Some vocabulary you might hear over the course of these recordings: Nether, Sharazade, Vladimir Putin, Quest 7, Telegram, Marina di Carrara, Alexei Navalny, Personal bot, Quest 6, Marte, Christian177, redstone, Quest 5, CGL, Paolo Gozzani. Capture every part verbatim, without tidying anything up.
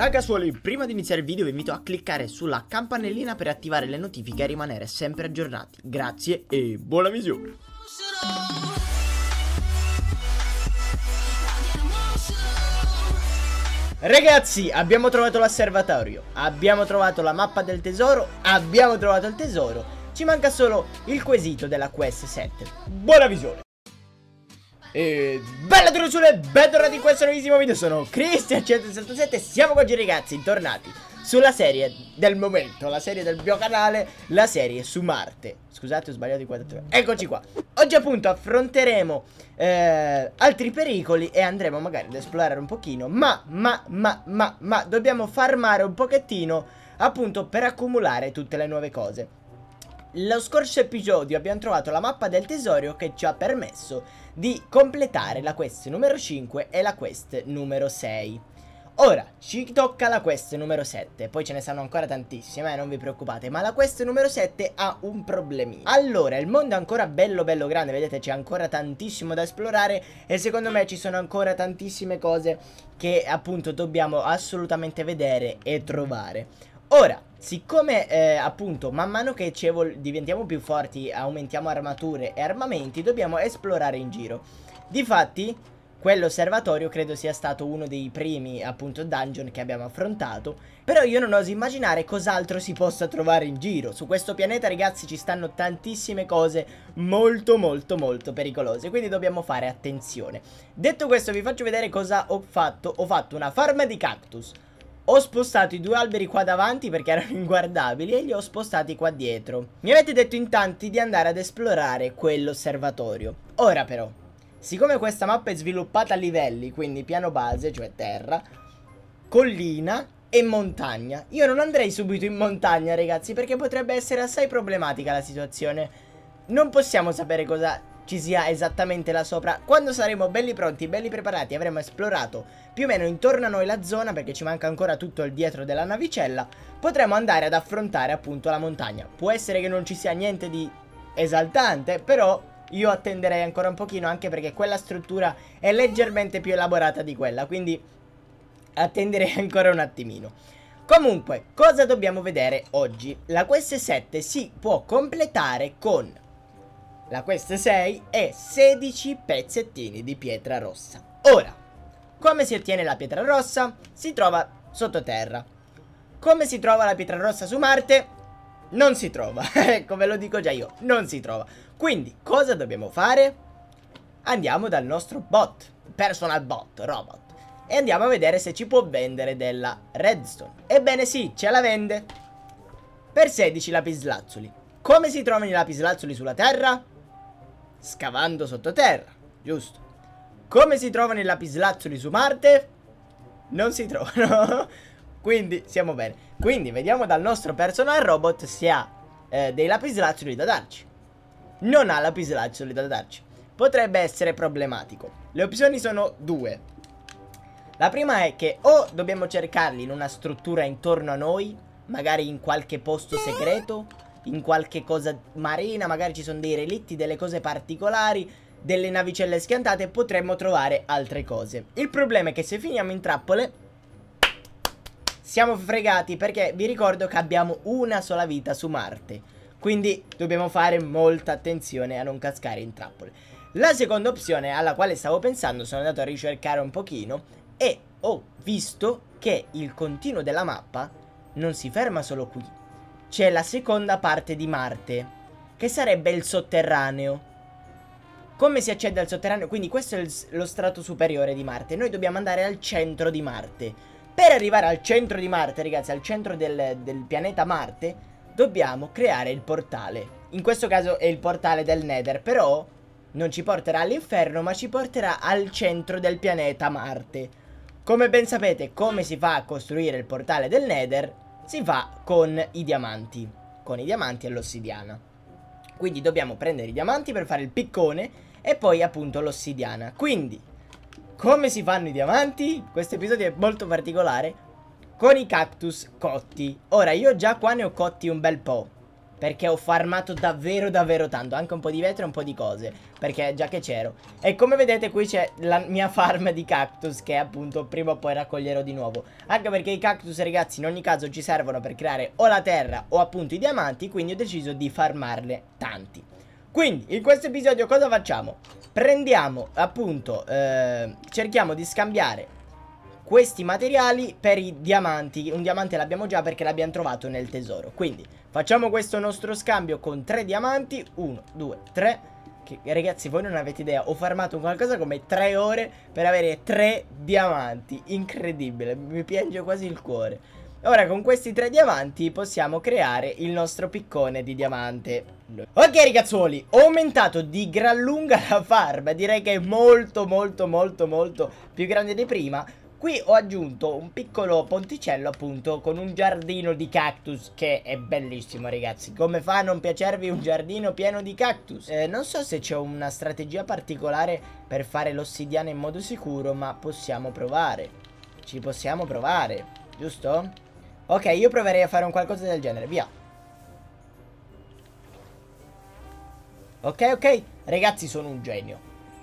Ragazzuoli, prima di iniziare il video vi invito a cliccare sulla campanellina per attivare le notifiche e rimanere sempre aggiornati. Grazie e buona visione! Ragazzi, abbiamo trovato l'osservatorio, abbiamo trovato la mappa del tesoro, abbiamo trovato il tesoro, ci manca solo il quesito della Quest sette. Buona visione! E bella turisole, bentornati in questo nuovissimo video, sono Christian centosessantasette e siamo oggi ragazzi tornati sulla serie del momento, la serie del mio canale, la serie su Marte. Scusate, ho sbagliato i quattro. Eccoci qua. Oggi appunto affronteremo eh, altri pericoli e andremo magari ad esplorare un pochino, ma, ma, ma, ma, ma dobbiamo farmare un pochettino appunto per accumulare tutte le nuove cose. Lo scorso episodio abbiamo trovato la mappa del tesoro che ci ha permesso di completare la quest numero cinque e la quest numero sei. Ora ci tocca la quest numero sette, poi ce ne stanno ancora tantissime, eh, non vi preoccupate, ma la quest numero sette ha un problemino. Allora, il mondo è ancora bello bello grande, vedete c'è ancora tantissimo da esplorare e secondo me ci sono ancora tantissime cose che appunto dobbiamo assolutamente vedere e trovare. Ora, siccome eh, appunto man mano che ci diventiamo più forti, aumentiamo armature e armamenti, dobbiamo esplorare in giro. Difatti, quell'osservatorio credo sia stato uno dei primi appunto dungeon che abbiamo affrontato, però io non oso immaginare cos'altro si possa trovare in giro. Su questo pianeta ragazzi ci stanno tantissime cose molto molto molto pericolose, quindi dobbiamo fare attenzione. Detto questo vi faccio vedere cosa ho fatto. Ho fatto una farm di cactus. Ho spostato i due alberi qua davanti perché erano inguardabili e li ho spostati qua dietro. Mi avete detto in tanti di andare ad esplorare quell'osservatorio. Ora però, siccome questa mappa è sviluppata a livelli, quindi piano base, cioè terra, collina e montagna, io non andrei subito in montagna ragazzi perché potrebbe essere assai problematica la situazione. Non possiamo sapere cosa ci sia esattamente là sopra. Quando saremo belli pronti, belli preparati, avremo esplorato più o meno intorno a noi la zona, perché ci manca ancora tutto il dietro della navicella, potremo andare ad affrontare appunto la montagna. Può essere che non ci sia niente di esaltante, però io attenderei ancora un pochino, anche perché quella struttura è leggermente più elaborata di quella, quindi attenderei ancora un attimino. Comunque, cosa dobbiamo vedere oggi? La Quest sette si può completare con la Quest sei è sedici pezzettini di pietra rossa. Ora, come si ottiene la pietra rossa? Si trova sottoterra. Come si trova la pietra rossa su Marte? Non si trova, ecco ve lo dico già io, non si trova. Quindi, cosa dobbiamo fare? Andiamo dal nostro bot, personal bot, robot, e andiamo a vedere se ci può vendere della redstone. Ebbene sì, ce la vende per sedici lapislazzuli. Come si trovano i lapislazzuli sulla terra? Scavando sottoterra, giusto. Come si trovano i lapislazzuli su Marte? Non si trovano. Quindi siamo bene. Quindi vediamo dal nostro personal robot se ha eh, dei lapislazzuli da darci. Non ha lapislazzuli da darci. Potrebbe essere problematico. Le opzioni sono due. La prima è che o dobbiamo cercarli in una struttura intorno a noi, magari in qualche posto segreto, in qualche cosa marina, magari ci sono dei relitti, delle cose particolari, delle navicelle schiantate, potremmo trovare altre cose. Il problema è che se finiamo in trappole siamo fregati, perché vi ricordo che abbiamo una sola vita su Marte, quindi dobbiamo fare molta attenzione a non cascare in trappole. La seconda opzione alla quale stavo pensando, sono andato a ricercare un pochino e ho visto che il continuo della mappa non si ferma solo qui. C'è la seconda parte di Marte, che sarebbe il sotterraneo. Come si accede al sotterraneo? Quindi questo è il, lo strato superiore di Marte. Noi dobbiamo andare al centro di Marte. Per arrivare al centro di Marte, ragazzi, al centro del, del pianeta Marte, dobbiamo creare il portale. In questo caso è il portale del Nether, però non ci porterà all'inferno, ma ci porterà al centro del pianeta Marte. Come ben sapete, come si fa a costruire il portale del Nether? Si fa con i diamanti, con i diamanti e l'ossidiana. Quindi dobbiamo prendere i diamanti per fare il piccone e poi appunto l'ossidiana. Quindi, come si fanno i diamanti? Questo episodio è molto particolare, con i cactus cotti. Ora, io già qua ne ho cotti un bel po', perché ho farmato davvero davvero tanto, anche un po' di vetro e un po' di cose, perché già che c'ero. E come vedete qui c'è la mia farm di cactus, che appunto prima o poi raccoglierò di nuovo, anche perché i cactus, ragazzi, in ogni caso ci servono per creare o la terra o appunto i diamanti, quindi ho deciso di farmarne tanti. Quindi in questo episodio cosa facciamo? Prendiamo appunto, eh, cerchiamo di scambiare questi materiali per i diamanti. Un diamante l'abbiamo già perché l'abbiamo trovato nel tesoro. Quindi facciamo questo nostro scambio con tre diamanti. Uno, due, tre. Che, ragazzi, voi non avete idea, ho farmato qualcosa come tre ore per avere tre diamanti. Incredibile, mi piange quasi il cuore. Ora con questi tre diamanti possiamo creare il nostro piccone di diamante. Ok ragazzuoli, ho aumentato di gran lunga la farm. Direi che è molto molto molto molto più grande di prima. Qui ho aggiunto un piccolo ponticello appunto con un giardino di cactus, che è bellissimo ragazzi. Come fa a non piacervi un giardino pieno di cactus? Eh, non so se c'è una strategia particolare per fare l'ossidiana in modo sicuro, ma possiamo provare. Ci possiamo provare, giusto? Ok, io proverei a fare un qualcosa del genere, via. Ok, ok, ragazzi, sono un genio.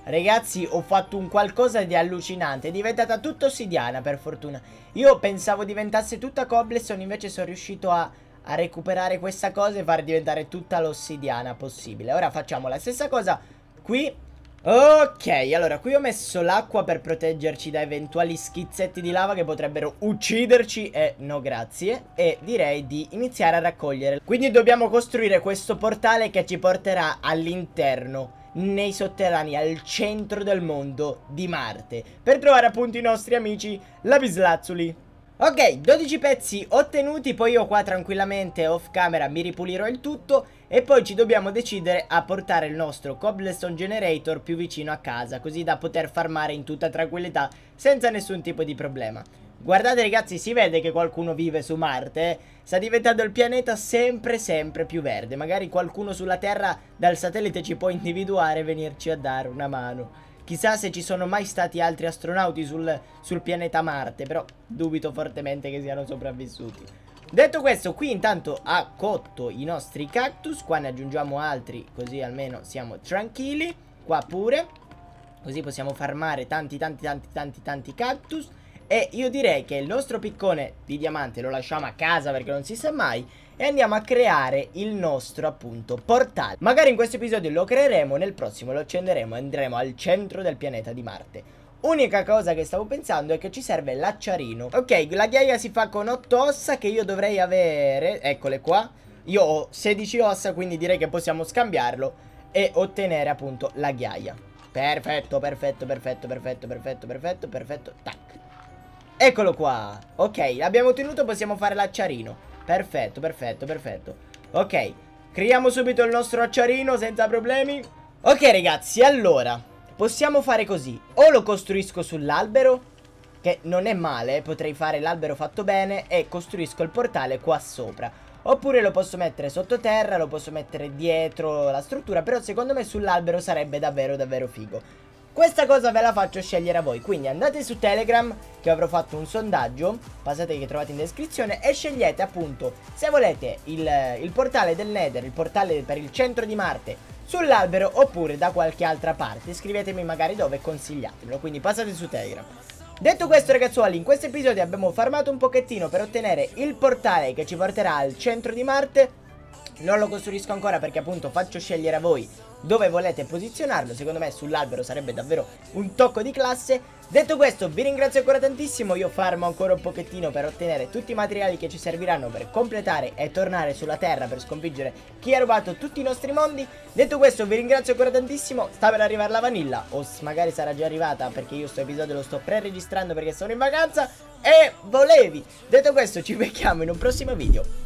Ragazzi, ho fatto un qualcosa di allucinante. È diventata tutta ossidiana, per fortuna. Io pensavo diventasse tutta cobblestone, invece sono riuscito a, a recuperare questa cosa e far diventare tutta l'ossidiana possibile. Ora facciamo la stessa cosa qui. Ok, allora qui ho messo l'acqua per proteggerci da eventuali schizzetti di lava che potrebbero ucciderci. E eh, no grazie. E direi di iniziare a raccogliere. Quindi dobbiamo costruire questo portale che ci porterà all'interno, nei sotterranei, al centro del mondo di Marte, per trovare appunto i nostri amici lapislazzuli. Ok, dodici pezzi ottenuti. Poi io qua tranquillamente off camera mi ripulirò il tutto. E poi ci dobbiamo decidere a portare il nostro cobblestone generator più vicino a casa, così da poter farmare in tutta tranquillità senza nessun tipo di problema. Guardate ragazzi, si vede che qualcuno vive su Marte, eh? Sta diventando il pianeta sempre sempre più verde. Magari qualcuno sulla Terra dal satellite ci può individuare e venirci a dare una mano. Chissà se ci sono mai stati altri astronauti sul, sul pianeta Marte, però dubito fortemente che siano sopravvissuti. Detto questo, qui intanto ha cotto i nostri cactus. Qua ne aggiungiamo altri, così almeno siamo tranquilli. Qua pure, così possiamo farmare tanti tanti tanti tanti tanti cactus. E io direi che il nostro piccone di diamante lo lasciamo a casa, perché non si sa mai, e andiamo a creare il nostro appunto portale. Magari in questo episodio lo creeremo, nel prossimo lo accenderemo e andremo al centro del pianeta di Marte. Unica cosa che stavo pensando è che ci serve l'acciarino. Ok, la ghiaia si fa con otto ossa, che io dovrei avere, eccole qua. Io ho sedici ossa, quindi direi che possiamo scambiarlo e ottenere appunto la ghiaia. Perfetto, perfetto, perfetto, perfetto, perfetto, perfetto, perfetto, tac. Eccolo qua. Ok, l'abbiamo ottenuto, possiamo fare l'acciarino. Perfetto, perfetto, perfetto. Ok, creiamo subito il nostro acciarino senza problemi. Ok ragazzi, allora possiamo fare così. O lo costruisco sull'albero, che non è male, potrei fare l'albero fatto bene, e costruisco il portale qua sopra. Oppure lo posso mettere sottoterra, lo posso mettere dietro la struttura, però secondo me sull'albero sarebbe davvero davvero figo. Questa cosa ve la faccio scegliere a voi, quindi andate su Telegram, che avrò fatto un sondaggio, passate che trovate in descrizione, e scegliete appunto se volete il, il portale del Nether, il portale per il centro di Marte, sull'albero oppure da qualche altra parte. Scrivetemi magari dove e consigliatemelo, quindi passate su Telegram. Detto questo ragazzuoli, in questo episodio abbiamo farmato un pochettino per ottenere il portale che ci porterà al centro di Marte. Non lo costruisco ancora perché appunto faccio scegliere a voi dove volete posizionarlo. Secondo me sull'albero sarebbe davvero un tocco di classe. Detto questo, vi ringrazio ancora tantissimo. Io farmo ancora un pochettino per ottenere tutti i materiali che ci serviranno per completare e tornare sulla Terra, per sconfiggere chi ha rubato tutti i nostri mondi. Detto questo, vi ringrazio ancora tantissimo. Sta per arrivare la vanilla, o magari sarà già arrivata, perché io sto episodio lo sto pre-registrando perché sono in vacanza. E volevi. Detto questo, ci becchiamo in un prossimo video.